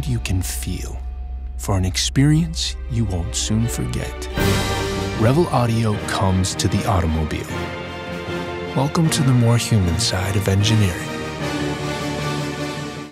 sound you can feel, for an experience you won't soon forget. Revel Audio comes to the automobile. Welcome to the more human side of engineering.